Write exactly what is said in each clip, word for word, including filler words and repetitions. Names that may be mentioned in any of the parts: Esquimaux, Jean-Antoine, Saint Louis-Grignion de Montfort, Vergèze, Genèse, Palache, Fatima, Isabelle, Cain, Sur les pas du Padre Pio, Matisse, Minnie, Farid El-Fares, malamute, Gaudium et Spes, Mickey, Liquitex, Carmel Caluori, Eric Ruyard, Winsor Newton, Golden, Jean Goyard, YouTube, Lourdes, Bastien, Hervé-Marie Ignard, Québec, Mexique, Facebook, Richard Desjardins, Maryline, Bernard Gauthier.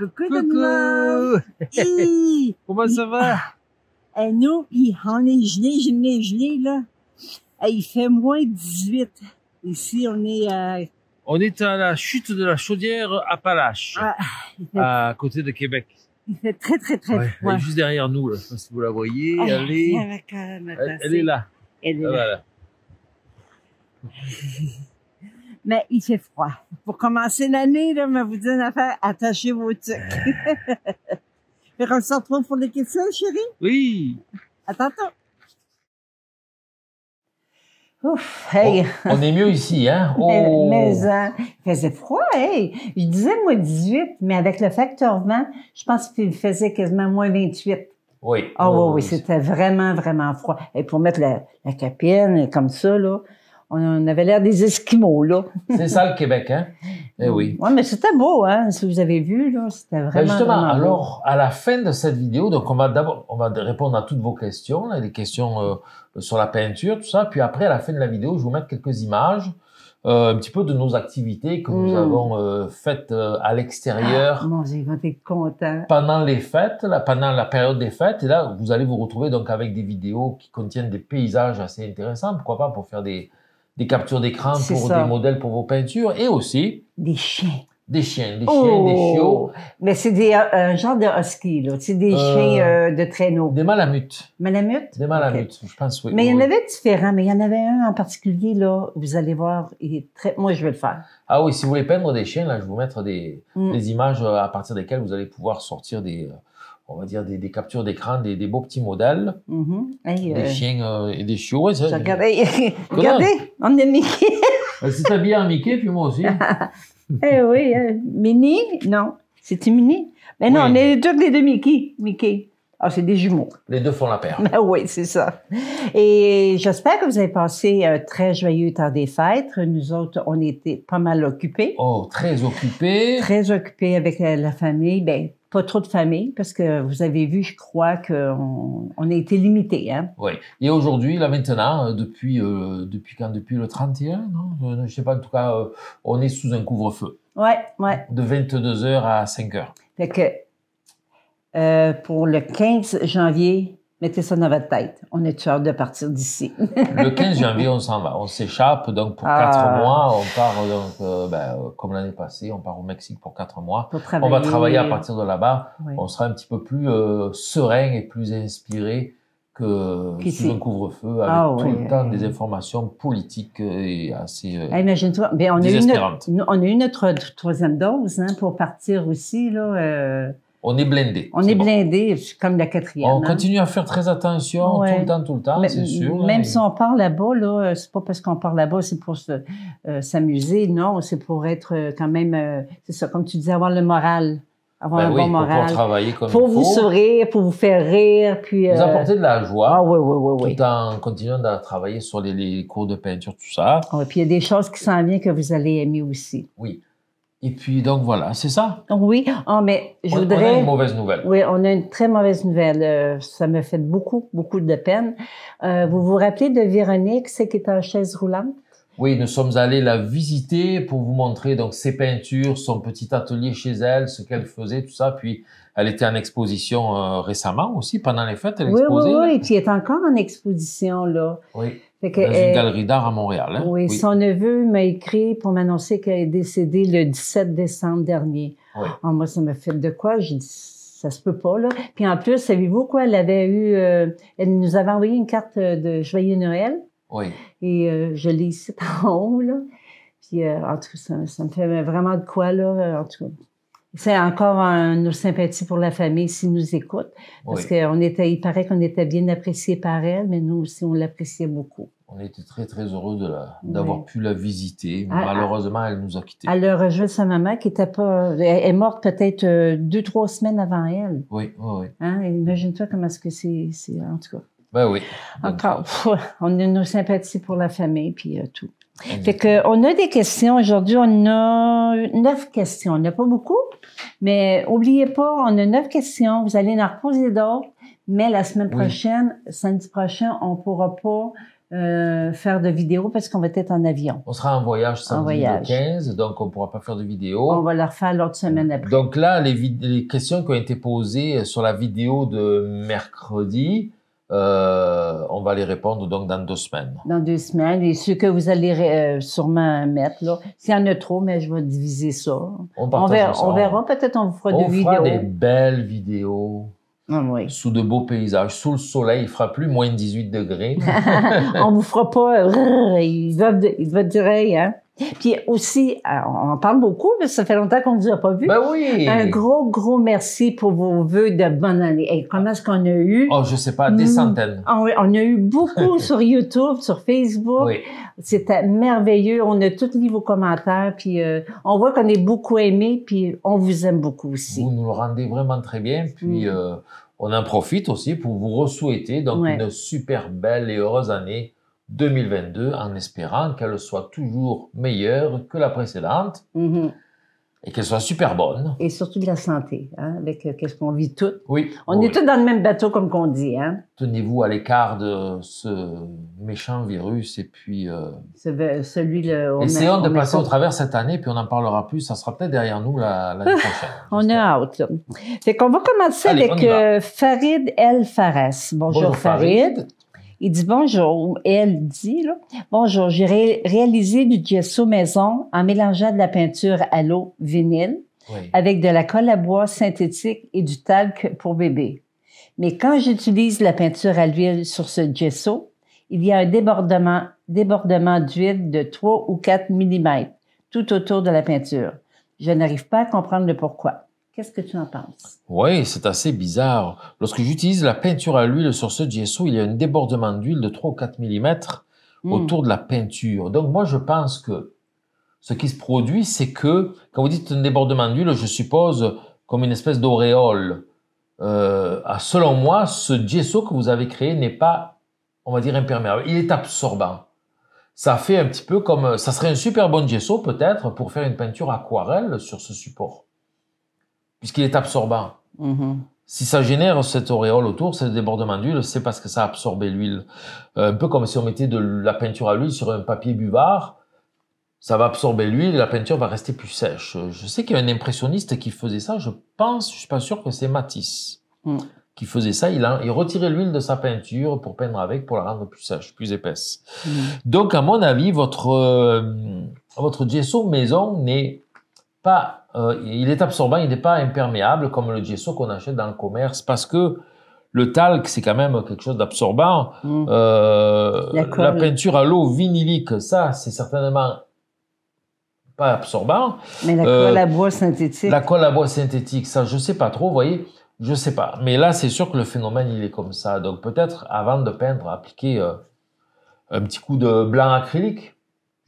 Coucou, coucou! Hi. Comment ça va? Ah, euh, nous, hi, on est gelé, gelé, gelé, là. Et il fait moins dix-huit. Ici, on est à... Euh... On est à la chute de la chaudière à Palache, ah, fait... à côté de Québec. Il fait très, très, très ouais, froid. Elle est juste derrière nous, là. Je sais pas si vous la voyez. Ah, elle, est... Elle, elle est là. Elle est ah, là. Voilà. Mais il fait froid. Pour commencer l'année, là, je vous dis une affaire, attachez vos trucs. Et on se retrouve pour les questions, chérie? Oui. À tantôt. Ouf, hey. Oh, on est mieux ici, hein? Oh. Mais, mais euh, il faisait froid, hey. Je disais moins dix-huit, mais avec le facteur vent, je pense qu'il faisait quasiment moins vingt-huit. Oui. Oh, oh oui, oui, c'était vraiment, vraiment froid. Et pour mettre la, la capine comme ça, là, on avait l'air des Esquimaux, là. C'est ça, le Québec, hein? Eh oui. Oui, mais c'était beau, hein? Si vous avez vu, là, c'était vraiment. Ben justement, vraiment beau. Alors, à la fin de cette vidéo, donc, on va d'abord, on va répondre à toutes vos questions, là, les questions euh, sur la peinture, tout ça. Puis après, à la fin de la vidéo, je vais vous mettre quelques images, euh, un petit peu de nos activités que mmh. nous avons euh, faites euh, à l'extérieur. Ah, mon Dieu, vous êtes content. Pendant les fêtes, là, pendant la période des fêtes. Et là, vous allez vous retrouver, donc, avec des vidéos qui contiennent des paysages assez intéressants, pourquoi pas, pour faire des. Des captures d'écran pour ça. Des modèles pour vos peintures et aussi... Des chiens. Des chiens, des chiens, oh. Des chiots. Mais c'est des euh, genre de husky, là. C'est des euh, chiens euh, de traîneau. Des malamutes. Malamutes? Des malamutes, okay. Je pense, oui. Mais il oui. y en avait différents, mais il y en avait un en particulier, là, vous allez voir, il est très... Moi, je vais le faire. Ah oui, si vous voulez peindre des chiens, là, je vais vous mettre des, mm. des images à partir desquelles vous allez pouvoir sortir des... on va dire, des, des captures d'écran, des, des beaux petits modèles, mm-hmm. hey, des euh... chiens euh, et des chiots. Ouais, regardez, regardez, on est Mickey. Elle s'est habillée en Mickey, puis moi aussi. Eh oui, euh, Minnie, non, c'est-tu Minnie? Mais oui. Non, on est tous les deux Mickey. Mickey. Ah, c'est des jumeaux. Les deux font la paire. Ben oui, c'est ça. Et j'espère que vous avez passé un très joyeux temps des fêtes. Nous autres, on était pas mal occupés. Oh, très occupés. Très occupés avec la, la famille, ben. Pas trop de famille, parce que vous avez vu, je crois qu'on on a été limité. Hein? Oui. Et aujourd'hui, là maintenant, depuis, euh, depuis quand? Depuis le trente et un, non? Je ne sais pas, en tout cas, euh, on est sous un couvre-feu. Oui, oui. De vingt-deux heures à cinq heures. Fait que euh, pour le quinze janvier, mettez ça dans votre tête. On est tueur de partir d'ici. Le quinze janvier, on s'en va. On s'échappe, donc pour ah. quatre mois. On part, donc, euh, ben, comme l'année passée, on part au Mexique pour quatre mois. On va travailler à partir de là-bas. Oui. On sera un petit peu plus euh, serein et plus inspiré que sous un couvre-feu, avec ah, tout oui, le temps oui. des informations politiques et assez euh, imagine-toi, ben, on, a eu notre, on a eu notre troisième dose hein, pour partir aussi, là... Euh... On est blindé. On est, est blindé, bon. Comme la quatrième. On hein? continue à faire très attention ouais. tout le temps, tout le temps, c'est sûr. Même mais... si on part là-bas, là, c'est pas parce qu'on part là-bas, c'est pour s'amuser, euh, non, c'est pour être euh, quand même, euh, c'est ça, comme tu disais, avoir le moral, avoir ben un oui, bon pour moral. Pour travailler comme pour il faut. Pour vous sourire, pour vous faire rire, puis. Vous euh... apporter de la joie. Ah oui, oui, oui, oui. Tout en continuant à travailler sur les, les cours de peinture, tout ça. Oh, et puis il y a des choses qui s'en viennent que vous allez aimer aussi. Oui. Et puis, donc, voilà, c'est ça? Oui, oh, mais je on, voudrais... On a une mauvaise nouvelle. Oui, on a une très mauvaise nouvelle. Euh, ça me fait beaucoup, beaucoup de peine. Euh, vous vous rappelez de Véronique, celle qui est en chaise roulante? Oui, nous sommes allés la visiter pour vous montrer donc ses peintures, son petit atelier chez elle, ce qu'elle faisait, tout ça. Puis, elle était en exposition euh, récemment aussi, pendant les fêtes, elle oui, exposait. Oui, oui, oui, et puis elle est encore en exposition, là. Oui. Fait que, dans une euh, galerie d'art à Montréal. Hein? Oui, oui, son neveu m'a écrit pour m'annoncer qu'elle est décédée le dix-sept décembre dernier. Oui. Oh, moi, ça m'a fait de quoi? J'ai dit, ça se peut pas, là. Puis en plus, savez-vous quoi? Elle avait eu, euh, elle nous avait envoyé une carte de Joyeux Noël. Oui. Et euh, je l'ai ici en haut, là. Puis euh, en tout cas, ça, ça me fait vraiment de quoi, là, en tout cas. C'est encore un, nos sympathies pour la famille s'ils nous écoutent. Parce oui. qu'on était, il paraît qu'on était bien appréciés par elle, mais nous aussi, on l'appréciait beaucoup. On était très, très heureux d'avoir oui. pu la visiter. Ah, malheureusement, elle nous a quittés. Elle a rejoint sa maman qui était pas, est morte peut-être deux, trois semaines avant elle. Oui, oui, oui. Hein? Imagine-toi comment est-ce que c'est, en tout cas. Ben oui. Encore, on a nos sympathies pour la famille, puis euh, tout. Exactement. Fait que, on a des questions. Aujourd'hui, on a neuf questions. On n'a pas beaucoup, mais oubliez pas, on a neuf questions. Vous allez en reposer d'autres, mais la semaine prochaine, oui. samedi prochain, on pourra pas euh, faire de vidéos parce qu'on va être en avion. On sera en voyage samedi le quinze, donc on ne pourra pas faire de vidéos. On va la refaire l'autre semaine après. Donc là, les, les questions qui ont été posées sur la vidéo de mercredi, Euh, on va les répondre donc dans deux semaines. Dans deux semaines. Et ce que vous allez euh, sûrement mettre, là, s'il y en a trop, mais je vais diviser ça. On, on verra, ça. On verra. Peut-être on vous fera on deux vidéos. On fera des belles vidéos. Ah, oui. Sous de beaux paysages. Sous le soleil, il ne fera plus moins de dix-huit degrés. On ne vous fera pas... Rrr, il va, il va dire, hein? Puis aussi, on en parle beaucoup, mais ça fait longtemps qu'on ne vous a pas vu. Ben oui! Un gros, gros merci pour vos vœux de bonne année. Hey, comment est-ce qu'on a eu... Oh, je ne sais pas, des centaines. On, on a eu beaucoup sur YouTube, sur Facebook. Oui. C'était merveilleux. On a tous lu vos commentaires. Puis euh, on voit qu'on est beaucoup aimés, puis on vous aime beaucoup aussi. Vous nous le rendez vraiment très bien. Puis mm. euh, on en profite aussi pour vous re-souhaiter donc ouais. une super belle et heureuse année deux mille vingt-deux, en espérant qu'elle soit toujours meilleure que la précédente, mm-hmm. et qu'elle soit super bonne. Et surtout de la santé, hein, avec euh, qu'est-ce qu'on vit toutes. Oui. On oui. est tous dans le même bateau, comme qu'on dit. Hein. Tenez-vous à l'écart de ce méchant virus, et puis... Euh, celui... Le, essayons a, de passer a... au travers cette année, puis on en parlera plus. Ça sera peut-être derrière nous l'année la prochaine. On a hâte, là. Fait qu'on va commencer Allez, avec euh, Farid El-Fares. Bonjour, Bonjour, Farid. Farid. Il dit bonjour, et elle dit là, bonjour, j'ai ré réalisé du gesso maison en mélangeant de la peinture à l'eau vinyle oui. avec de la colle à bois synthétique et du talc pour bébé. Mais quand j'utilise la peinture à l'huile sur ce gesso, il y a un débordement, débordement d'huile de trois ou quatre millimètres tout autour de la peinture. Je n'arrive pas à comprendre le pourquoi. Qu'est-ce que tu en penses? Oui, c'est assez bizarre. Lorsque j'utilise la peinture à l'huile sur ce gesso, il y a un débordement d'huile de trois ou quatre millimètres mmh. autour de la peinture. Donc, moi, je pense que ce qui se produit, c'est que, quand vous dites un débordement d'huile, je suppose comme une espèce d'auréole. Euh, selon moi, ce gesso que vous avez créé n'est pas, on va dire, imperméable. Il est absorbant. Ça fait un petit peu comme... Ça serait un super bon gesso, peut-être, pour faire une peinture aquarelle sur ce support, puisqu'il est absorbant. Mm-hmm. Si ça génère cette auréole autour, ce débordement d'huile, c'est parce que ça a absorbé l'huile. Euh, un peu comme si on mettait de la peinture à l'huile sur un papier buvard, ça va absorber l'huile et la peinture va rester plus sèche. Je sais qu'il y a un impressionniste qui faisait ça, je pense, je suis pas sûr que c'est Matisse mm. qui faisait ça. Il, a, il retirait l'huile de sa peinture pour peindre avec, pour la rendre plus sèche, plus épaisse. Mm. Donc, à mon avis, votre, euh, votre gesso maison n'est pas... Euh, il est absorbant, il n'est pas imperméable comme le gesso qu'on achète dans le commerce, parce que le talc, c'est quand même quelque chose d'absorbant. Mmh. Euh, la, la peinture à l'eau vinylique, ça, c'est certainement pas absorbant. Mais la euh, colle à bois synthétique. La colle à bois synthétique, ça, je sais pas trop, vous voyez, je sais pas. Mais là, c'est sûr que le phénomène, il est comme ça. Donc, peut-être, avant de peindre, appliquer euh, un petit coup de blanc acrylique.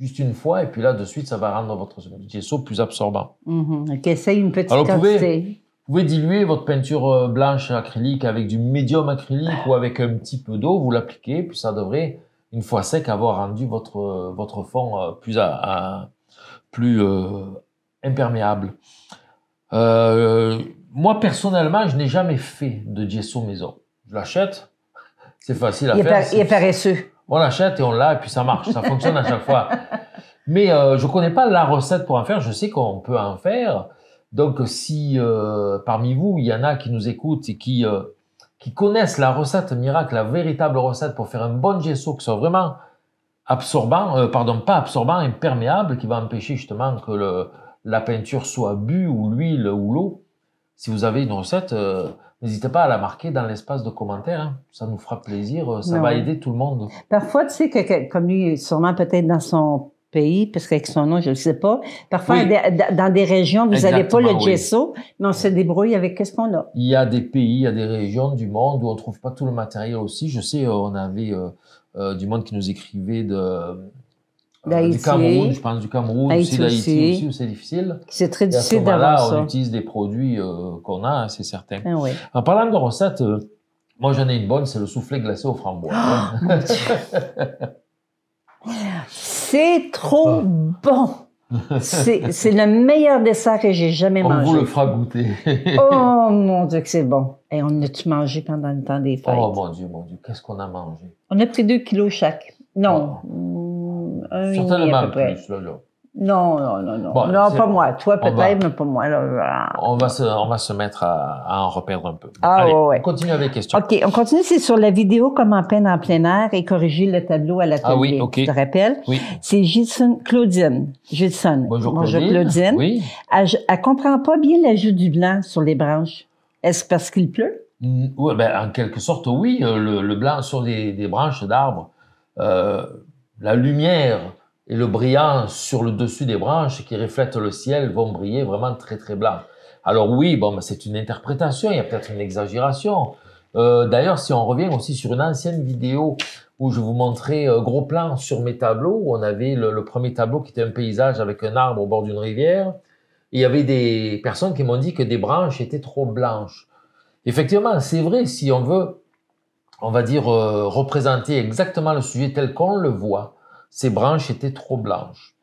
Juste une fois, et puis là, de suite, ça va rendre votre gesso plus absorbant. Mm-hmm. OK, essaye une petite Alors, quantité. Vous pouvez, vous pouvez diluer votre peinture blanche acrylique avec du médium acrylique ah. ou avec un petit peu d'eau, vous l'appliquez, puis ça devrait, une fois sec, avoir rendu votre, votre fond plus, à, à, plus euh, imperméable. Euh, moi, personnellement, je n'ai jamais fait de gesso maison. Je l'achète, c'est facile à il faire. Est il est paresseux. On l'achète et on l'a, et puis ça marche, ça fonctionne à chaque fois. Mais euh, je ne connais pas la recette pour en faire, je sais qu'on peut en faire. Donc, si euh, parmi vous, il y en a qui nous écoutent et qui, euh, qui connaissent la recette miracle, la véritable recette pour faire un bon gesso qui soit vraiment absorbant, euh, pardon, pas absorbant, imperméable, qui va empêcher justement que le, la peinture soit bue ou l'huile ou l'eau, si vous avez une recette... Euh, n'hésitez pas à la marquer dans l'espace de commentaires. Hein. Ça nous fera plaisir. Ça non. va aider tout le monde. Parfois, tu sais, que, que, comme lui, sûrement peut-être dans son pays, parce qu'avec son nom, je ne sais pas. Parfois, oui. des, dans des régions, vous n'avez pas le gesso, oui. mais on se débrouille avec qu'est-ce qu'on a. Il y a des pays, il y a des régions du monde où on ne trouve pas tout le matériel aussi. Je sais, on avait euh, euh, du monde qui nous écrivait de... Euh, du Cameroun, je pense du Cameroun, d'Haïti aussi, aussi, où c'est difficile. C'est très difficile d'avoir ça. On utilise des produits euh, qu'on a, c'est certain. Ah oui. En parlant de recettes, euh, moi j'en ai une bonne, c'est le soufflé glacé aux framboises. Oh, c'est trop oh. bon. C'est le meilleur dessert que j'ai jamais on mangé. On vous le fera goûter. Oh mon Dieu que c'est bon. Et on a-tu mangé pendant le temps des fêtes? Oh mon Dieu, mon Dieu, qu'est-ce qu'on a mangé? On a pris deux kilos chaque. Non. Bon. Un certainement à peu près. Plus, là, là. Non, non, non, non. Bon, non, pas moi. Toi, peut-être, mais pas moi. Là, là. On, va se, on va se mettre à, à en reperdre un peu. Ah, allez, ouais. On continue avec les questions. OK, on continue. C'est sur la vidéo Comment peindre en plein air et corriger le tableau à l'atelier. Ah oui, OK. Je te rappelle. Oui. C'est Gisson, Claudine. Gisson. Bonjour, Bonjour Claudine. Claudine. Oui. Elle ne comprend pas bien l'ajout du blanc sur les branches. Est-ce parce qu'il pleut? Mmh, oui, ben, en quelque sorte, oui. Le, le blanc sur les, les branches d'arbres, euh, la lumière... Et le brillant sur le dessus des branches qui reflètent le ciel vont briller vraiment très, très blanc. Alors oui, bon, c'est une interprétation, il y a peut-être une exagération. Euh, D'ailleurs, si on revient aussi sur une ancienne vidéo où je vous montrais euh, gros plan sur mes tableaux, où on avait le, le premier tableau qui était un paysage avec un arbre au bord d'une rivière, il y avait des personnes qui m'ont dit que des branches étaient trop blanches. Effectivement, c'est vrai, si on veut, on va dire, euh, représenter exactement le sujet tel qu'on le voit, ces branches étaient trop blanches.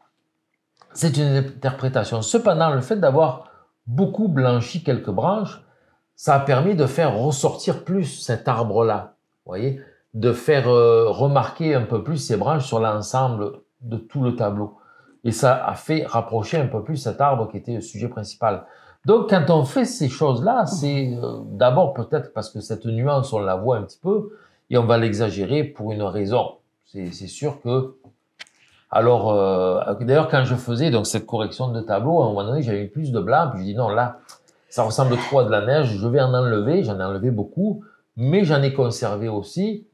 C'est une interprétation. Cependant, le fait d'avoir beaucoup blanchi quelques branches, ça a permis de faire ressortir plus cet arbre-là, voyez, de faire euh, remarquer un peu plus ces branches sur l'ensemble de tout le tableau. Et ça a fait rapprocher un peu plus cet arbre qui était le sujet principal. Donc, quand on fait ces choses-là, c'est euh, d'abord peut-être parce que cette nuance, on la voit un petit peu, et on va l'exagérer pour une raison. C'est sûr que... Alors, euh, d'ailleurs, quand je faisais donc cette correction de tableau, à un moment donné, j'avais plus de blanc, puis je dis non, là, ça ressemble trop à de la neige, je vais en enlever, j'en ai enlevé beaucoup, mais j'en ai conservé aussi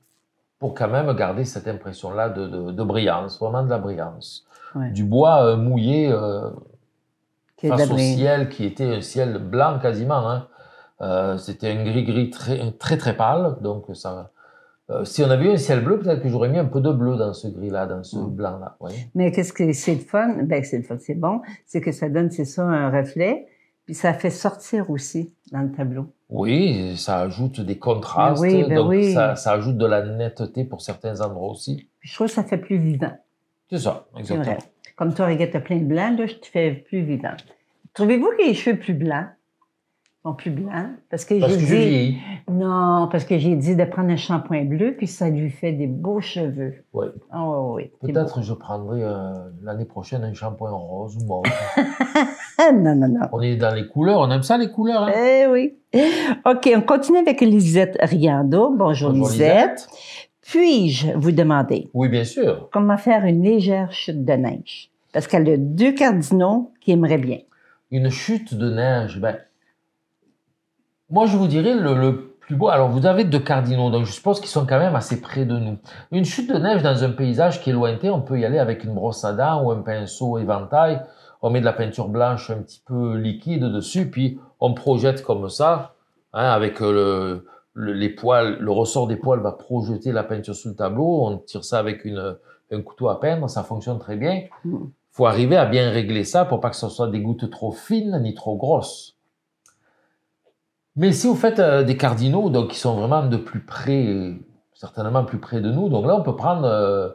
pour quand même garder cette impression-là de, de, de brillance, vraiment de la brillance. Ouais. Du bois euh, mouillé euh, face au ciel, qui était un ciel blanc quasiment, hein. Euh, c'était un gris-gris très, très, très pâle, donc ça... Euh, si on avait eu un ciel bleu, peut-être que j'aurais mis un peu de bleu dans ce gris-là, dans ce mmh. blanc-là. Oui. Mais qu'est-ce que c'est de fun? Ben, c'est le fun, c'est bon. C'est que ça donne, c'est ça, un reflet. Puis ça fait sortir aussi dans le tableau. Oui, ça ajoute des contrastes. Ben oui, ben donc oui. ça, ça ajoute de la netteté pour certains endroits aussi. Puis je trouve que ça fait plus vivant. C'est ça, exactement. Vrai. Comme toi, regarde, t'as plein de blancs, là, je te fais plus vivant. Trouvez-vous que les cheveux plus blancs? Plus blanc, parce que j'ai dit... Vieillis. Non, parce que j'ai dit de prendre un shampoing bleu, puis ça lui fait des beaux cheveux. Oui. Oh, oui. Peut-être je prendrai euh, l'année prochaine un shampoing rose ou mauve. Non, non, non. On est dans les couleurs, on aime ça les couleurs. Hein? Eh oui. OK, on continue avec Lisette Riendo. Bonjour, Bonjour Lisette. Lisette. Puis-je vous demander... Oui, bien sûr. Comment faire une légère chute de neige? Parce qu'elle a deux cardinaux qui aimeraient bien. Une chute de neige, ben... Moi, je vous dirais le, le plus beau... Alors, vous avez deux cardinaux, donc je suppose qu'ils sont quand même assez près de nous. Une chute de neige dans un paysage qui est lointain, on peut y aller avec une brosse à dents ou un pinceau éventail. On met de la peinture blanche un petit peu liquide dessus, puis on projette comme ça, hein, avec le, le, les poils, le ressort des poils va projeter la peinture sous le tableau. On tire ça avec une, un couteau à peindre, ça fonctionne très bien. Il faut arriver à bien régler ça pour pas que ce soit des gouttes trop fines ni trop grosses. Mais si vous faites euh, des cardinaux, donc qui sont vraiment de plus près, certainement plus près de nous, donc là on peut prendre, euh,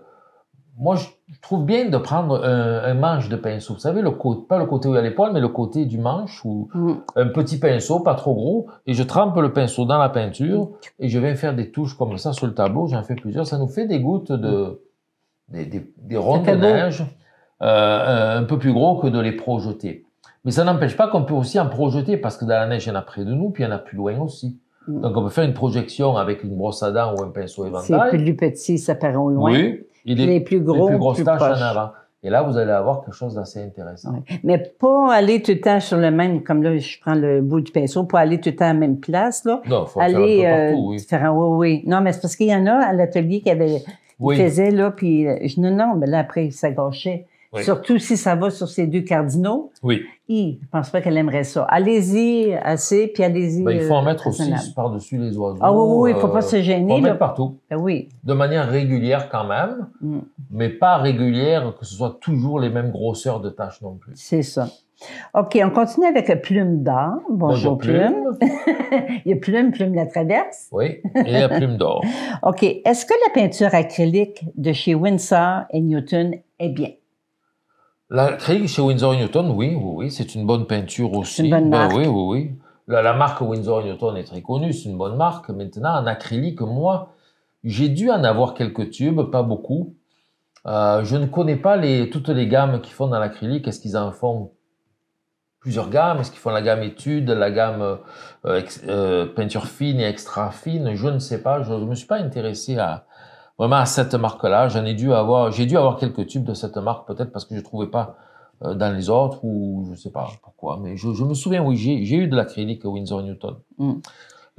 moi je trouve bien de prendre un, un manche de pinceau, vous savez, le côté, pas le côté où il y a les poils, mais le côté du manche, ou mm. un petit pinceau, pas trop gros, et je trempe le pinceau dans la peinture, et je viens faire des touches comme ça sur le tableau, j'en fais plusieurs, ça nous fait des gouttes de, des, des, des rondes de neige, euh, un peu plus gros que de les projeter. Mais ça n'empêche pas qu'on peut aussi en projeter, parce que dans la neige, il y en a près de nous, puis il y en a plus loin aussi. Mmh. Donc, on peut faire une projection avec une brosse à dents ou un pinceau éventail. C'est plus petit, ça paraît au loin. Oui, et les, les plus gros, les plus grosses plus tâches en avant. Et là, vous allez avoir quelque chose d'assez intéressant. Ouais. Mais pas aller tout le temps sur le même, comme là, je prends le bout du pinceau, pas aller tout le temps à la même place, là. Non, il faut aller faire un peu partout, euh, oui. Différent, oui, oui. Non, mais c'est parce qu'il y en a à l'atelier qui avait, oui. faisait, là, puis je non, non, mais là, après, ça gâchait. Oui. Surtout si ça va sur ces deux cardinaux. Oui. Et je ne pense pas qu'elle aimerait ça. Allez-y assez, puis allez-y. Ben, il faut en mettre aussi par-dessus les oiseaux. Ah oui, oui, il ne faut euh, pas se gêner. On met partout. Ben, oui. De manière régulière quand même, mm. mais pas régulière que ce soit toujours les mêmes grosseurs de tâches non plus. C'est ça. OK, on continue avec Plume d'or. Bonjour, Bonjour Plume. Plume. Il y a Plume, Plume la traverse. Oui, et la Plume d'or. OK, est-ce que la peinture acrylique de chez Winsor et Newton est bien? L'acrylique chez Winsor Newton, oui, oui, oui, c'est une bonne peinture aussi. Une bonne marque. Ben oui, oui, oui. La, la marque Winsor Newton est très connue, c'est une bonne marque. Maintenant, en acrylique, moi, j'ai dû en avoir quelques tubes, pas beaucoup. Euh, je ne connais pas les, toutes les gammes qu'ils font dans l'acrylique. Est-ce qu'ils en font plusieurs gammes? Est-ce qu'ils font la gamme étude, la gamme euh, ex, euh, peinture fine et extra fine? Je ne sais pas. Je ne me suis pas intéressé à, vraiment à cette marque-là. J'en ai dû avoir, j'ai dû avoir quelques tubes de cette marque, peut-être parce que je ne trouvais pas euh, dans les autres, ou je ne sais pas pourquoi. Mais je, je me souviens, oui, j'ai eu de l'acrylique Winsor Newton. Mm.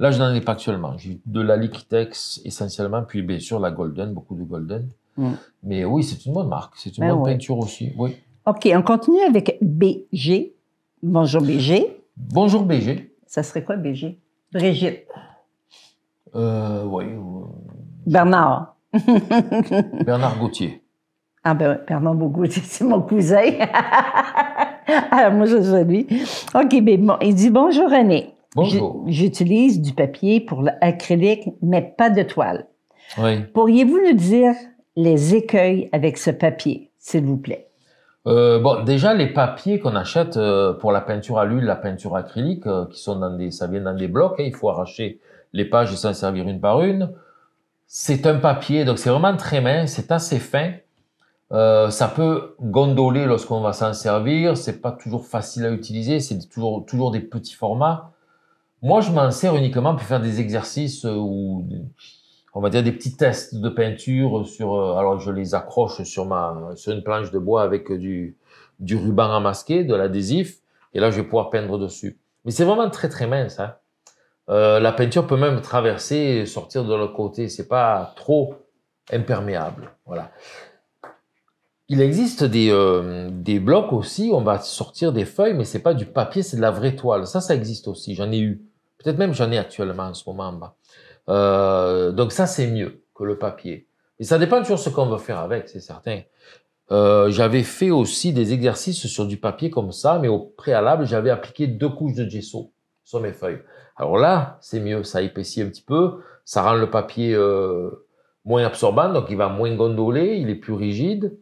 Là, je n'en ai pas actuellement. J'ai de la Liquitex essentiellement, puis bien sûr la Golden, beaucoup de Golden. Mm. Mais oui, c'est une bonne marque. C'est une ben bonne oui. peinture aussi. Oui. OK, on continue avec B G. Bonjour B G. Bonjour B G. Ça serait quoi B G? Brigitte. Euh, oui. Euh... Bernard. Bernard Gauthier. Ah ben oui, Bernard Gauthier, c'est mon cousin. Alors moi, je suis lui. OK, mais bon, il dit bonjour René. Bonjour. J'utilise du papier pour l'acrylique, mais pas de toile. Oui. Pourriez-vous nous dire les écueils avec ce papier, s'il vous plaît? Euh, bon, déjà, les papiers qu'on achète euh, pour la peinture à l'huile, la peinture acrylique, euh, qui sont dans des, ça vient dans des blocs, hein, il faut arracher les pages et s'en servir une par une. C'est un papier, donc c'est vraiment très mince, c'est assez fin. Euh, ça peut gondoler lorsqu'on va s'en servir, c'est pas toujours facile à utiliser, c'est toujours, toujours des petits formats. Moi, je m'en sers uniquement pour faire des exercices euh, ou... on va dire des petits tests de peinture sur, alors je les accroche sur ma, sur une planche de bois avec du, du ruban emmasqué, de l'adhésif, et là je vais pouvoir peindre dessus. Mais c'est vraiment très très mince, hein. Euh, la peinture peut même traverser et sortir de l'autre côté, c'est pas trop imperméable, voilà. Il existe des, euh, des blocs aussi, on va sortir des feuilles, mais c'est pas du papier, c'est de la vraie toile. Ça, ça existe aussi, j'en ai eu. Peut-être même j'en ai actuellement en ce moment en bas. Euh, donc ça c'est mieux que le papier. Et ça dépend toujours de ce qu'on veut faire avec, c'est certain. Euh, j'avais fait aussi des exercices sur du papier comme ça, mais au préalable j'avais appliqué deux couches de gesso sur mes feuilles. Alors là c'est mieux, ça épaissit un petit peu, ça rend le papier euh, moins absorbant, donc il va moins gondoler, il est plus rigide,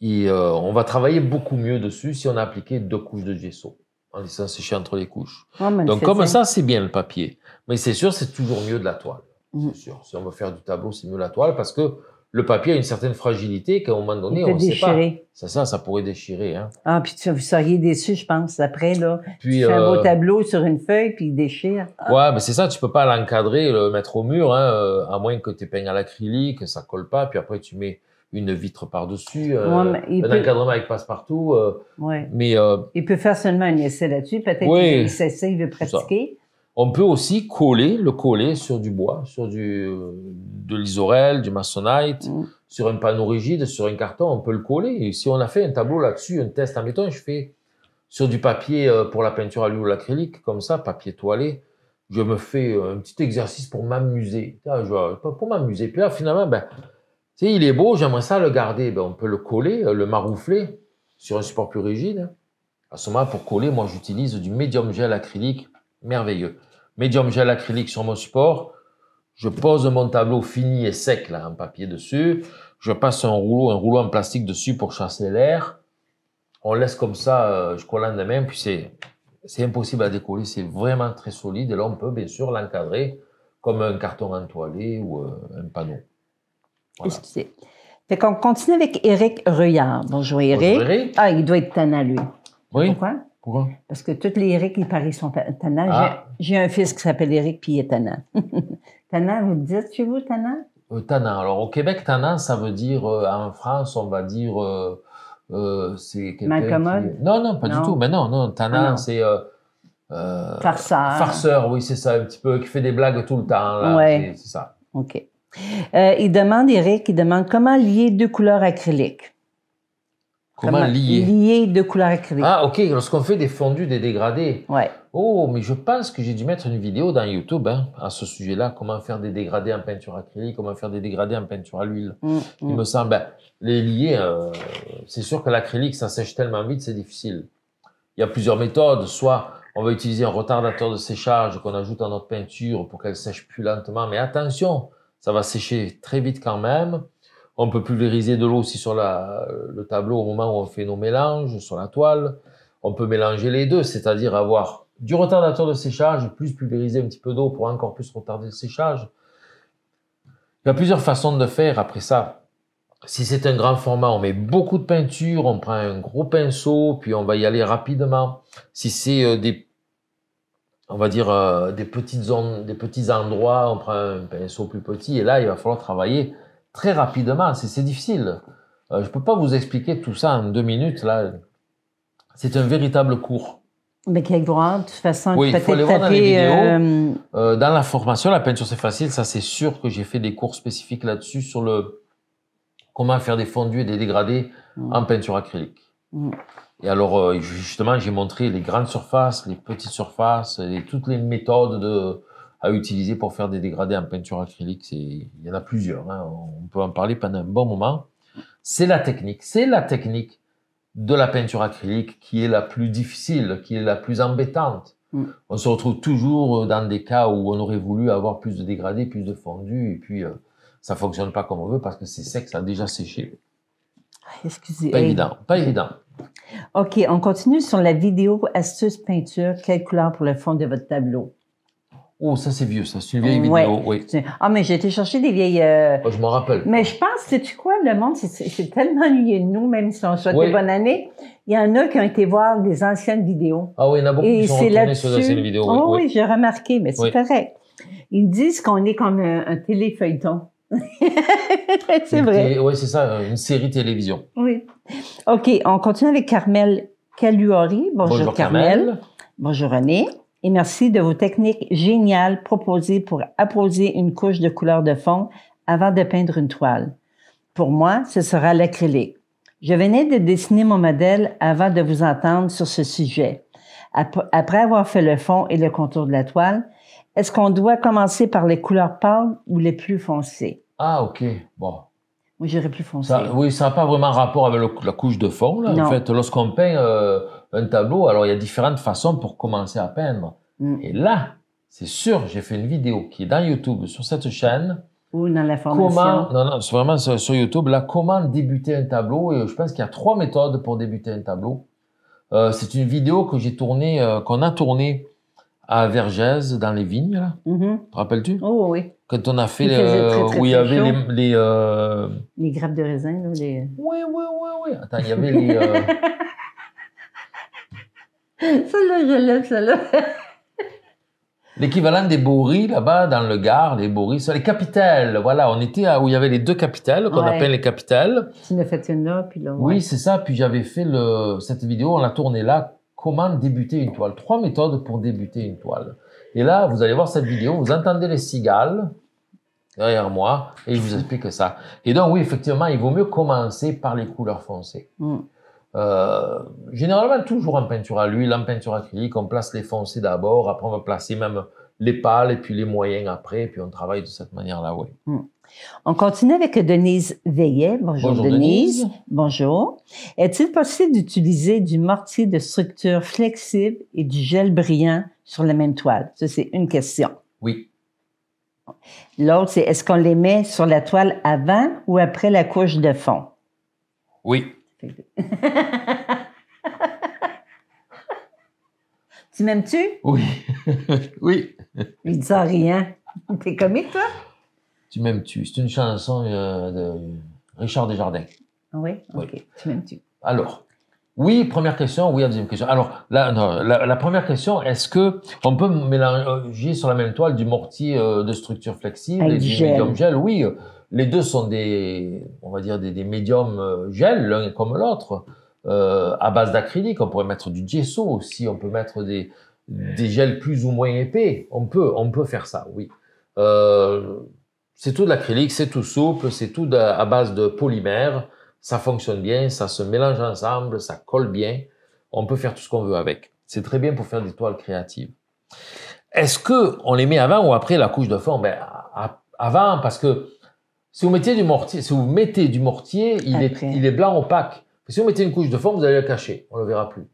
et euh, on va travailler beaucoup mieux dessus si on a appliqué deux couches de gesso, en laissant sécher entre les couches. Oh, donc comme ça c'est bien le papier. Mais c'est sûr, c'est toujours mieux de la toile. C'est sûr. Si on veut faire du tableau, c'est mieux la toile parce que le papier a une certaine fragilité qu'à un moment donné, on ne sait pas. Ça, ça, ça pourrait déchirer. Hein. Ah, puis tu, vous seriez déçu, je pense, après. Là, puis, tu fais euh... un beau tableau sur une feuille, puis il déchire. Ah. Ouais, mais c'est ça, tu ne peux pas l'encadrer, le mettre au mur, hein, à moins que tu peignes à l'acrylique, ça ne colle pas, puis après tu mets une vitre par-dessus, ouais, euh, un peut... encadrement avec passe-partout. Euh, ouais. Mais euh... il peut faire seulement un essai là-dessus, peut-être ouais, qu'il s'essaie, il veut pratiquer. On peut aussi coller, le coller sur du bois, sur du, de l'isorel, du maçonnite, mmh. sur un panneau rigide, sur un carton, on peut le coller. Et si on a fait un tableau là-dessus, un test, admettons, je fais sur du papier pour la peinture à l'huile ou l'acrylique, comme ça, papier toilé, je me fais un petit exercice pour m'amuser. Pour m'amuser. Puis là, finalement, ben, tu sais, il est beau, j'aimerais ça le garder. Ben, on peut le coller, le maroufler sur un support plus rigide. À ce moment, pour coller, moi, j'utilise du médium gel acrylique. Merveilleux. Médium gel acrylique sur mon support. Je pose mon tableau fini et sec, là, en papier dessus. Je passe un rouleau, un rouleau en plastique dessus pour chasser l'air. On laisse comme ça jusqu'au lendemain, puis c'est, c'est impossible à décoller. C'est vraiment très solide. Et là, on peut, bien sûr, l'encadrer comme un carton entoilé ou un panneau. Voilà. Excusez. Fait qu'on continue avec Eric Ruyard. Bonjour, Eric. Bonjour, Eric. Ah, il doit être tannant, lui. Oui. Pourquoi? Pourquoi? Parce que tous les Eric, ils parient sont tannants. Ah. J'ai un fils qui s'appelle Eric, puis il est tannant. Tannant, vous le dites chez vous, tannant? Euh, tannant. Alors, au Québec, tannant, ça veut dire, euh, en France, on va dire, euh, euh, c'est quelqu'un malcommode? Qui... Non, non, pas non. du tout. Mais non, non, tannant, ah, c'est... Euh, euh, farceur. Farceur, oui, c'est ça, un petit peu, qui fait des blagues tout le temps. Oui, c'est ça. OK. Euh, il demande, Eric, il demande comment lier deux couleurs acryliques. Comment lier? Lier de couleur acrylique. Ah, OK. Lorsqu'on fait des fondus, des dégradés. Ouais. Oh, mais je pense que j'ai dû mettre une vidéo dans YouTube hein, à ce sujet-là. Comment faire des dégradés en peinture acrylique, comment faire des dégradés en peinture à l'huile. Mm, mm. Il me semble, ben, les lier, euh, c'est sûr que l'acrylique, ça sèche tellement vite, c'est difficile. Il y a plusieurs méthodes. Soit on va utiliser un retardateur de séchage qu'on ajoute à notre peinture pour qu'elle sèche plus lentement. Mais attention, ça va sécher très vite quand même. On peut pulvériser de l'eau aussi sur la, le tableau au moment où on fait nos mélanges, sur la toile. On peut mélanger les deux, c'est-à-dire avoir du retardateur de séchage, plus pulvériser un petit peu d'eau pour encore plus retarder le séchage. Il y a plusieurs façons de faire après ça. Si c'est un grand format, on met beaucoup de peinture, on prend un gros pinceau, puis on va y aller rapidement. Si c'est euh, des, on va dire, euh, des petites zones, des petits endroits, on prend un pinceau plus petit, et là, il va falloir travailler très rapidement. C'est difficile. Euh, je peux pas vous expliquer tout ça en deux minutes, là. C'est un véritable cours. Mais qui a le droit, de toute façon, oui, il faut aller voir dans les vidéos. Euh... Euh, dans la formation, la peinture, c'est facile. Ça, c'est sûr que j'ai fait des cours spécifiques là-dessus sur le comment faire des fondus et des dégradés mmh. en peinture acrylique. Mmh. Et alors, euh, justement, j'ai montré les grandes surfaces, les petites surfaces, et toutes les méthodes de, à utiliser pour faire des dégradés en peinture acrylique. Il y en a plusieurs, hein. On peut en parler pendant un bon moment. C'est la technique, c'est la technique de la peinture acrylique qui est la plus difficile, qui est la plus embêtante. Mm. On se retrouve toujours dans des cas où on aurait voulu avoir plus de dégradés, plus de fondus, et puis euh, ça fonctionne pas comme on veut parce que c'est sec, ça a déjà séché. Excusez. Pas hey. évident, pas évident. OK, on continue sur la vidéo astuce peinture, quelle couleur pour le fond de votre tableau? Oh, ça c'est vieux, ça. C'est une vieille ouais. vidéo, oui. Ah, mais j'ai été chercher des vieilles... Euh... Oh, je m'en rappelle. Mais je pense, sais-tu quoi, le monde, c'est tellement lié de nous, même si on souhaite oui. des bonnes années. Il y en a qui ont été voir des anciennes vidéos. Ah oui, il y en a beaucoup et qui sont retournés sur des anciennes vidéos. Oui, oh, oui, oui. j'ai remarqué, mais c'est oui. correct. Ils disent qu'on est comme un, un téléfeuilleton. C'est vrai. Oui, c'est ça, une série télévision. Oui. OK, on continue avec Carmel Caluori. Bonjour, Bonjour Carmel. Carmel. Bonjour René. Et merci de vos techniques géniales proposées pour apposer une couche de couleur de fond avant de peindre une toile. Pour moi, ce sera l'acrylique. Je venais de dessiner mon modèle avant de vous entendre sur ce sujet. Après avoir fait le fond et le contour de la toile, est-ce qu'on doit commencer par les couleurs pâles ou les plus foncées? Ah, OK. Bon. Moi, j'irais plus foncé. Ça, oui, ça n'a pas vraiment rapport avec le, la couche de fond. Là. En fait, lorsqu'on peint... Euh... un tableau, alors il y a différentes façons pour commencer à peindre. Mm. Et là, c'est sûr, j'ai fait une vidéo qui est dans YouTube, sur cette chaîne. Ou dans la formation. Comment, non, non, c'est vraiment sur, sur YouTube, là, comment débuter un tableau. Et je pense qu'il y a trois méthodes pour débuter un tableau. Euh, c'est une vidéo que j'ai tournée, euh, qu'on a tournée à Vergèze, dans les vignes, là. Mm-hmm. Te rappelles-tu? Oh oui. Quand on a fait, il euh, très, très, où il y avait chaud. les... Les, euh... les grappes de raisin, là, les... Oui, oui, oui, oui. Attends, il y avait les... Euh... Celle-là, je l'aime, celle-là. L'équivalent des bourris, là-bas, dans le Gard, les bourris, les capitelles. Voilà, on était à, où il y avait les deux capitelles, qu'on ouais. appelle les capitelles. Tu n'as fait une là, puis là. Ouais. Oui, c'est ça. Puis j'avais fait le, cette vidéo, on l'a tournée là. Comment débuter une toile? Trois méthodes pour débuter une toile. Et là, vous allez voir cette vidéo, vous entendez les cigales derrière moi, et je vous explique ça. Et donc, oui, effectivement, il vaut mieux commencer par les couleurs foncées. Mm. Euh, généralement toujours en peinture à l'huile, en peinture acrylique, on place les foncés d'abord, après on va placer même les pâles et puis les moyens après, puis on travaille de cette manière-là, oui. Mmh. On continue avec Denise Veillet. Bonjour, Bonjour Denise. Denise. Bonjour. Est-il possible d'utiliser du mortier de structure flexible et du gel brillant sur la même toile? Ça, c'est une question. Oui. L'autre, c'est est-ce qu'on les met sur la toile avant ou après la couche de fond? Oui. Tu m'aimes-tu? Oui. Oui. Il dit ça en riant. T'es comique, toi? Tu m'aimes-tu? C'est une chanson euh, de Richard Desjardins. Oui? OK. Oui. Tu m'aimes-tu? Alors, oui, première question, oui, la deuxième question. Alors, la, non, la, la première question, est-ce que on peut mélanger sur la même toile du mortier euh, de structure flexible avec et du gel. Médium gel? Oui. Les deux sont des, on va dire, des, des médiums gel, l'un comme l'autre, euh, à base d'acrylique. On pourrait mettre du gesso aussi, on peut mettre des, des gels plus ou moins épais. On peut, on peut faire ça, oui. Euh, c'est tout de l'acrylique, c'est tout souple, c'est tout de, à base de polymère. Ça fonctionne bien, ça se mélange ensemble, ça colle bien. On peut faire tout ce qu'on veut avec. C'est très bien pour faire des toiles créatives. Est-ce que on les met avant ou après la couche de fond? Ben, à, avant, parce que si vous mettez du mortier, si vous mettez du mortier, il est, il est blanc opaque. Si vous mettez une couche de fond, vous allez le cacher. On ne le verra plus.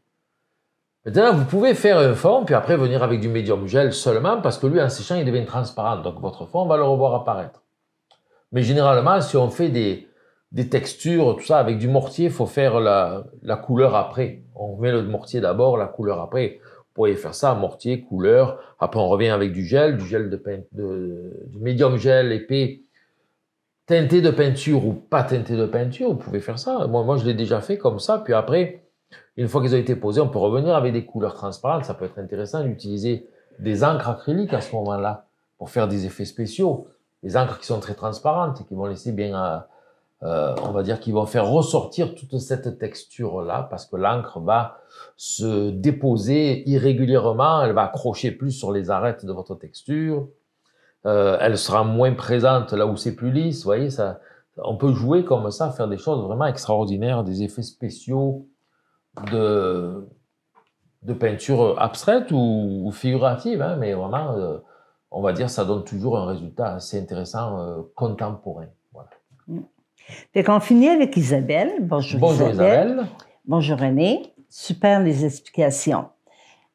Maintenant, vous pouvez faire un fond, puis après venir avec du médium gel seulement, parce que lui, en séchant, il devient transparent. Donc, votre fond, on va le revoir apparaître. Mais généralement, si on fait des, des textures, tout ça, avec du mortier, il faut faire la, la couleur après. On met le mortier d'abord, la couleur après. Vous pourriez faire ça, mortier, couleur. Après, on revient avec du gel, du gel de, de, de médium gel épais, teinter de peinture ou pas teinter de peinture, vous pouvez faire ça. Moi, moi je l'ai déjà fait comme ça. Puis après, une fois qu'ils ont été posés, on peut revenir avec des couleurs transparentes. Ça peut être intéressant d'utiliser des encres acryliques à ce moment-là pour faire des effets spéciaux. Des encres qui sont très transparentes et qui vont laisser bien, euh, on va dire, qui vont faire ressortir toute cette texture-là parce que l'encre va se déposer irrégulièrement. Elle va accrocher plus sur les arêtes de votre texture. Euh, elle sera moins présente là où c'est plus lisse. Vous voyez, ça, on peut jouer comme ça, faire des choses vraiment extraordinaires, des effets spéciaux de, de peinture abstraite ou, ou figurative, hein, mais vraiment, euh, on va dire, ça donne toujours un résultat assez intéressant, euh, contemporain. Voilà. Donc, on finit avec Isabelle. Bonjour, Bonjour Isabelle. Isabelle. Bonjour René. Super les explications.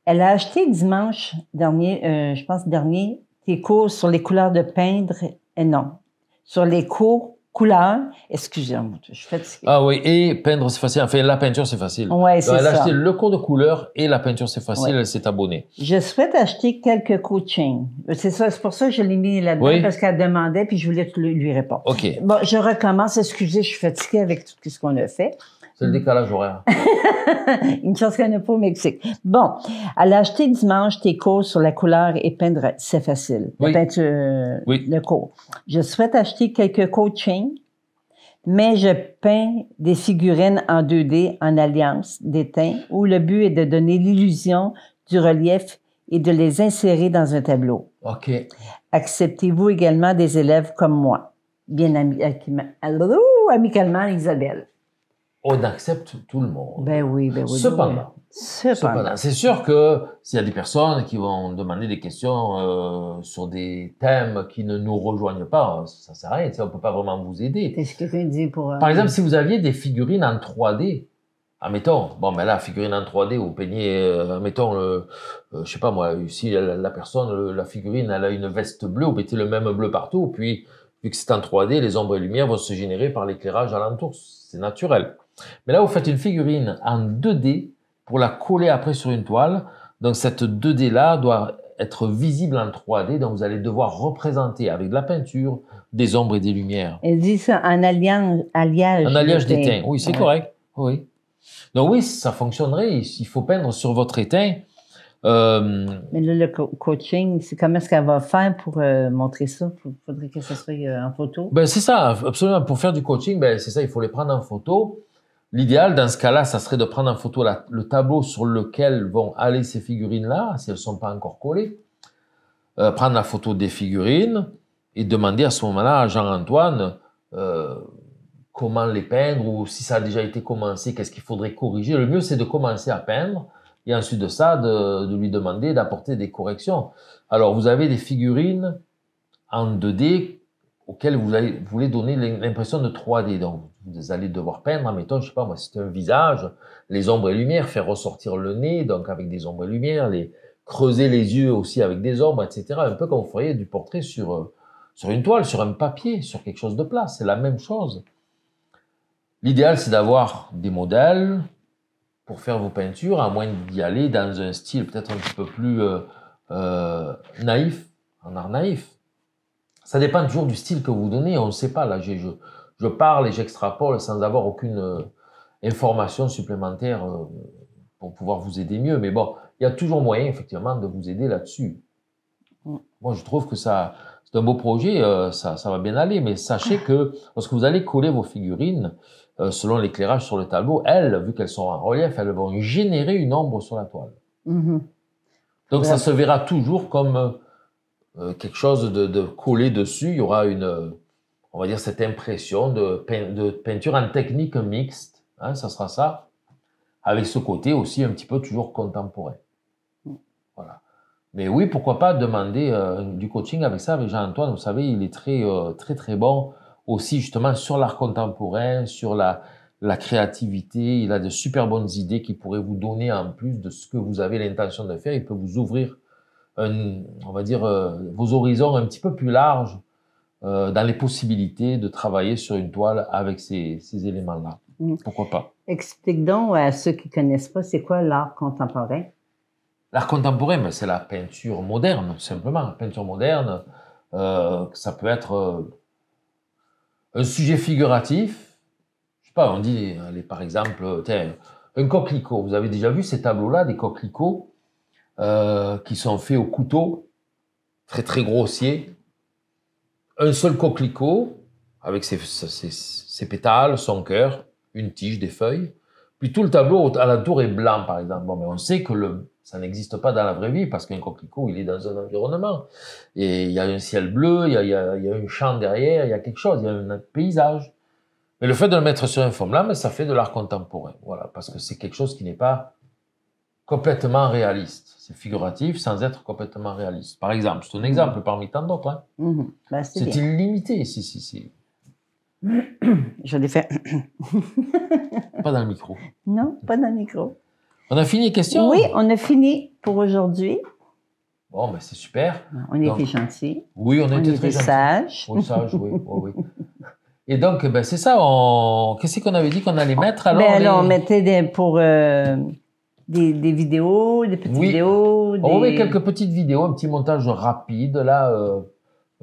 Elle a acheté dimanche dernier, euh, je pense dernier, tes cours sur les couleurs de peindre, et non, sur les cours couleurs, excusez-moi, je suis fatiguée. Ah oui, et peindre, c'est facile. Enfin, la peinture, c'est facile. Oui, c'est ça. Elle a acheté le cours de couleurs et la peinture, c'est facile, ouais. Elle s'est abonnée. Je souhaite acheter quelques coachings. C'est ça, c'est pour ça que je l'ai mis là-dedans, oui. Parce qu'elle demandait, puis je voulais lui répondre. OK. Bon, je recommence, excusez, je suis fatiguée avec tout ce qu'on a fait. C'est le décalage horaire. Une chance qu'elle n'a pas au Mexique. Bon, elle a acheté dimanche tes cours sur la couleur et peindre, c'est facile. Oui. La peinture, oui. Le cours. Je souhaite acheter quelques coachings, mais je peins des figurines en deux D en alliance des teints où le but est de donner l'illusion du relief et de les insérer dans un tableau. OK. Acceptez-vous également des élèves comme moi? Bien amicalement, Isabelle. On accepte tout le monde. Ben oui, ben oui. Cependant, oui. Cependant, c'est sûr que s'il y a des personnes qui vont demander des questions euh, sur des thèmes qui ne nous rejoignent pas, ça sert à rien, on ne peut pas vraiment vous aider. Qu'est-ce que quelqu'un dit pour... Euh, Par exemple, si vous aviez des figurines en trois D, admettons, bon, mais ben là, figurine en trois D, vous peignez, euh, admettons, euh, euh, je sais pas moi, si la, la personne, le, la figurine, elle a une veste bleue, vous mettez le même bleu partout, puis vu que c'est en trois D, les ombres et lumières vont se générer par l'éclairage alentour, c'est naturel. Mais là, vous faites une figurine en deux D pour la coller après sur une toile. Donc, cette deux D-là doit être visible en trois D. Donc, vous allez devoir représenter avec de la peinture des ombres et des lumières. Elle dit ça en alliage, alliage. En alliage d'étain. Oui, c'est correct. Oui. Donc, oui, ça fonctionnerait. Il faut peindre sur votre étain. Euh... Mais là, le co coaching, c'est comment est-ce qu'elle va faire pour euh, montrer ça? Il faudrait que ça soit euh, en photo. Ben, c'est ça, absolument. Pour faire du coaching, ben, c'est ça, il faut les prendre en photo. L'idéal, dans ce cas-là, ça serait de prendre en photo la, le tableau sur lequel vont aller ces figurines-là, si elles ne sont pas encore collées. Euh, prendre la photo des figurines et demander à ce moment-là à Jean-Antoine euh, comment les peindre ou si ça a déjà été commencé, qu'est-ce qu'il faudrait corriger. Le mieux, c'est de commencer à peindre et ensuite de ça, de, de lui demander d'apporter des corrections. Alors, vous avez des figurines en deux D auxquelles vous, avez, vous voulez donner l'impression de trois D, donc. Vous allez devoir peindre, admettons, je sais pas, moi, c'est un visage, les ombres et lumières, faire ressortir le nez, donc avec des ombres et lumières, les, creuser les yeux aussi avec des ombres, et cetera. Un peu comme vous feriez du portrait sur, sur une toile, sur un papier, sur quelque chose de plat, c'est la même chose. L'idéal, c'est d'avoir des modèles pour faire vos peintures, à moins d'y aller dans un style peut-être un petit peu plus euh, euh, naïf, en art naïf. Ça dépend toujours du style que vous donnez, on ne sait pas, là, j'ai... Je parle et j'extrapole sans avoir aucune euh, information supplémentaire euh, pour pouvoir vous aider mieux. Mais bon, il y a toujours moyen, effectivement, de vous aider là-dessus. Mm. Moi, je trouve que ça, c'est un beau projet, euh, ça, ça va bien aller. Mais sachez que lorsque vous allez coller vos figurines, euh, selon l'éclairage sur le tableau, elles, vu qu'elles sont en relief, elles vont générer une ombre sur la toile. Mm-hmm. Donc, ouais. Ça se verra toujours comme euh, quelque chose de, de collé dessus. Il y aura une... Euh, on va dire cette impression de, pein de peinture en technique mixte, hein, ça sera ça, avec ce côté aussi un petit peu toujours contemporain. Voilà. Mais oui, pourquoi pas demander euh, du coaching avec ça, avec Jean-Antoine, vous savez, il est très, euh, très, très bon aussi justement sur l'art contemporain, sur la, la créativité, il a de super bonnes idées qui pourraient vous donner en plus de ce que vous avez l'intention de faire, il peut vous ouvrir, un, on va dire, euh, vos horizons un petit peu plus larges, Euh, dans les possibilités de travailler sur une toile avec ces, ces éléments-là. Mmh. Pourquoi pas? Explique donc à ceux qui ne connaissent pas, c'est quoi l'art contemporain? L'art contemporain, ben, c'est la peinture moderne, simplement. La peinture moderne, euh, ça peut être euh, un sujet figuratif, je sais pas, on dit, allez, par exemple, un coquelicot. Vous avez déjà vu ces tableaux-là, des coquelicots euh, qui sont faits au couteau, très très grossiers. Un seul coquelicot, avec ses, ses, ses pétales, son cœur, une tige, des feuilles. Puis tout le tableau à la tour est blanc, par exemple. Bon, mais on sait que le, ça n'existe pas dans la vraie vie, parce qu'un coquelicot, il est dans un environnement. Et il y a un ciel bleu, il y a, il y a, il y a un champ derrière, il y a quelque chose, il y a un paysage. Mais le fait de le mettre sur un fond blanc, mais ça fait de l'art contemporain. Voilà, parce que c'est quelque chose qui n'est pas complètement réaliste. C'est figuratif sans être complètement réaliste. Par exemple, c'est un exemple parmi tant d'autres. Hein. Mmh, ben c'est illimité, si, si, si. Je l'ai fait. Pas dans le micro. Non, pas dans le micro. On a fini les questions? Oui, on a fini pour aujourd'hui. Bon, ben c'est super. On donc, était gentils. Oui, on, on était, était très gentils. Sages. Oh, sage, oui, oui, oui. Et donc, ben, c'est ça. On... Qu'est-ce qu'on avait dit qu'on allait mettre? Alors, ben, les... alors on mettait des, pour euh, des, des vidéos, des petites oui. vidéos. Des... On met quelques petites vidéos, un petit montage rapide, là... Euh...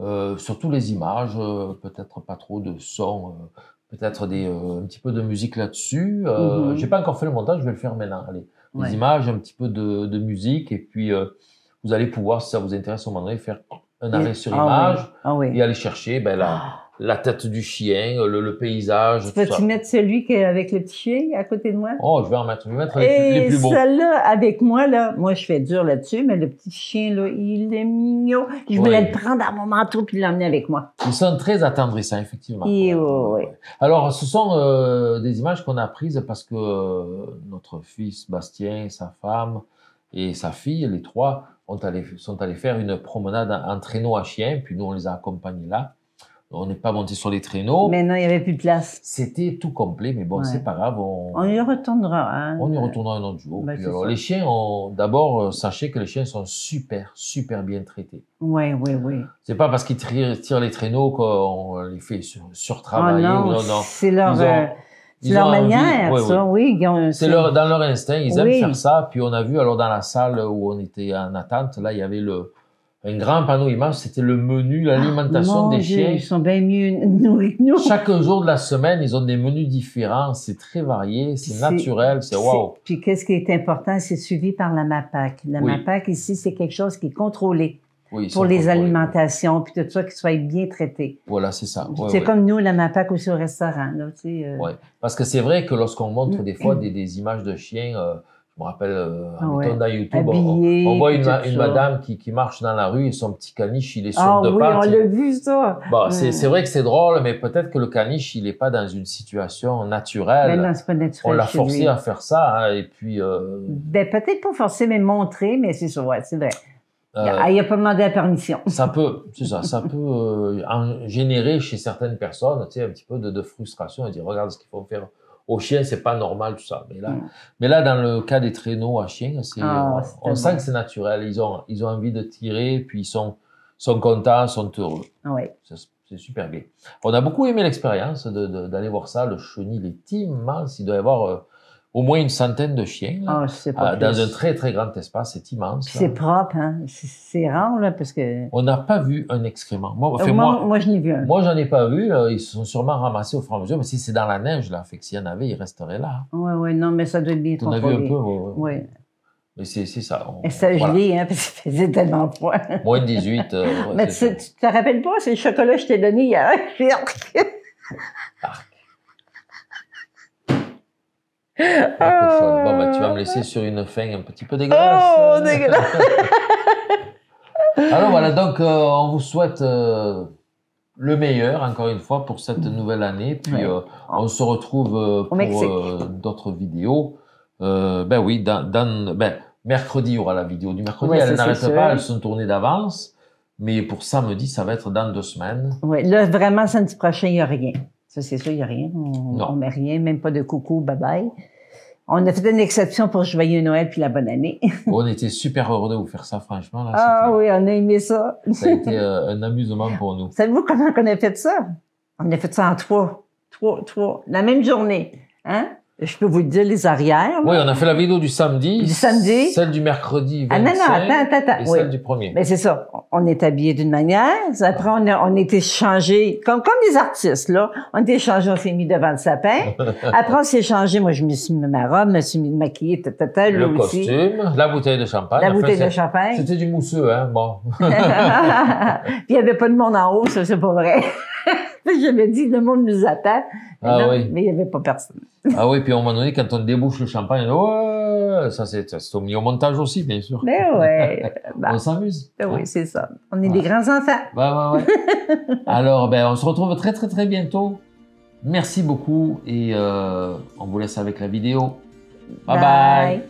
Euh, surtout les images, euh, peut-être pas trop de son, euh, peut-être des euh, un petit peu de musique là-dessus. Euh, mm-hmm. J'ai pas encore fait le montage, je vais le faire maintenant. Allez, les ouais. images, un petit peu de, de musique, et puis euh, vous allez pouvoir, si ça vous intéresse, au moment donné, faire un arrêt sur ah, image oui. Ah, oui. et aller chercher ben, la, ah. la tête du chien, le, le paysage. Peux-tu mettre celui qui est avec le petit chien à côté de moi? Oh, je vais en mettre, je vais mettre les, les plus beaux. Et celle-là, avec moi, là, moi, je fais dur là-dessus, mais le petit chien, là, il est mignon. Je oui. voulais le prendre à mon manteau puis l'emmener avec moi. Ils sont très attendrissants, effectivement. Et oh, oui. Alors, ce sont euh, des images qu'on a prises parce que euh, notre fils, Bastien, sa femme et sa fille, les trois, ont allé, sont allés faire une promenade en traîneau à chien, puis nous, on les a accompagnés là. On n'est pas monté sur les traîneaux. Mais non, il n'y avait plus de place. C'était tout complet, mais bon, ouais. c'est pas grave. On, on y retournera. Hein, on y retournera un autre jour. Ben, puis alors, les chiens, ont... d'abord, sachez que les chiens sont super, super bien traités. Oui, oui, oui. C'est pas parce qu'ils tirent les traîneaux qu'on les fait surtravailler. Sur oh non, non. c'est leur, ont, euh, leur manière, envie, ça, oui. oui. oui c'est leur, dans leur instinct, ils oui. aiment faire ça. Puis on a vu, alors, dans la salle où on était en attente, là, il y avait le... un grand panneau image, c'était le menu, l'alimentation ah, des Dieu, chiens. Ils sont bien mieux nourris que nous. Chaque jour de la semaine, ils ont des menus différents. C'est très varié, c'est naturel, c'est waouh. Puis qu'est-ce qui est important, c'est suivi par la MAPAQ. La oui. MAPAQ, ici, c'est quelque chose qui est contrôlé oui, pour les contrôlés. alimentations, puis tout ça, qu'ils soient bien traités. Voilà, c'est ça. Ouais, c'est ouais. comme nous, la MAPAQ aussi au restaurant. Là, tu sais, euh... ouais. Parce que c'est vrai que lorsqu'on montre des fois des, des images de chiens... Euh, Je me rappelle, euh, ah ouais. dans YouTube, habillé, on, on voit une, une madame qui, qui marche dans la rue et son petit caniche, il est sur ah, deux oui, pattes. Ah oui, on l'a vu, ça. Bon, hum. C'est vrai que c'est drôle, mais peut-être que le caniche, il n'est pas dans une situation naturelle. Mais non, c'est pas naturel. On l'a forcé lui. à faire ça, hein, et puis... Euh... Ben, peut-être pas forcé, mais montré, mais c'est sûr, ouais, c'est vrai. Euh, il n'a pas demandé la permission. Ça peut, c'est ça, ça peut euh, en générer chez certaines personnes, tu sais, un petit peu de, de frustration et dire, regarde ce qu'il faut faire. Au chien, c'est pas normal, tout ça. Mais là, mm. mais là, dans le cas des traîneaux à chiens, c'est, ah, on, on sent que c'est naturel. Ils ont, ils ont envie de tirer, puis ils sont, sont contents, sont heureux. Oui. C'est super bien. On a beaucoup aimé l'expérience de, de, d'aller voir ça. Le chenil est immense. Il doit y avoir euh, au moins une centaine de chiens. Ah, c'est pas euh, dans un très, très grand espace. C'est immense. C'est propre, hein. C'est rare, là, parce que... On n'a pas vu un excrément. Moi, enfin, moi, moi, moi je n'ai vu un. Moi, j'en ai pas vu. Ils se sont sûrement ramassés au fur et à mesure. Mais si c'est dans la neige, là, fait que s'il y en avait, ils resteraient là. Oui, oui, non, mais ça doit être bien contrôlé. On a vu un peu, oui. Oui. Ouais. Mais c'est ça. On, et ça voilà. gelé, hein, parce qu'il faisait tellement froid. Moins de dix-huit. Euh, ouais, mais tu te rappelles pas, c'est le chocolat que je t'ai donné hier. Ah. Ah, bon, ben, tu vas me laisser sur une fin un petit peu dégueulasse. Oh, dégueulasse. Alors voilà, donc euh, on vous souhaite euh, le meilleur, encore une fois, pour cette nouvelle année. Puis ouais. euh, on se retrouve euh, pour euh, d'autres vidéos. Euh, ben oui, dans, dans, ben, mercredi, il y aura la vidéo du mercredi. Ouais, elle n'arrête pas, elles sont tournées d'avance. Mais pour samedi, ça va être dans deux semaines. Oui, là, vraiment, samedi prochain, il n'y a rien. Ça, c'est sûr, il n'y a rien. On ne met rien, même pas de coucou, bye-bye. On a fait une exception pour joyeux Noël puis la bonne année. On était super heureux de vous faire ça, franchement. Là, ah oui, on a aimé ça. Ça a été euh, un amusement pour nous. Savez-vous comment on a fait ça? On a fait ça en trois. Trois, trois. La même journée. Hein? Je peux vous dire les arrières. Oui, on a fait la vidéo du samedi. Du samedi. Celle du mercredi vingt-cinq. Ah non, non, attends, attends, attends. Et oui. Celle du premier. Mais c'est ça. On est habillés d'une manière. Après, on a, on est échangés, comme, comme des artistes, là. On est échangés, on s'est mis devant le sapin. Après, on s'est échangés. Moi, je me suis mis ma robe, je me suis mis maquillée, tata, tata, le costume, aussi. La bouteille de champagne. La, la bouteille fin, de champagne. C'était du mousseux, hein, bon. Puis, il n'y avait pas de monde en haut, ça, c'est pas vrai. J'avais dit, le monde nous attend. Mais ah non, oui. Mais il n'y avait pas personne. Ah oui, puis à un moment donné, quand on débouche le champagne, ouais, ça c'est au milieu au montage aussi, bien sûr. Mais ouais. Bah, on s'amuse. Bah oui, c'est ça. On est ouais. des grands enfants. Bah, ouais, ouais. Alors, ben, on se retrouve très, très, très bientôt. Merci beaucoup et euh, on vous laisse avec la vidéo. Bye bye. bye.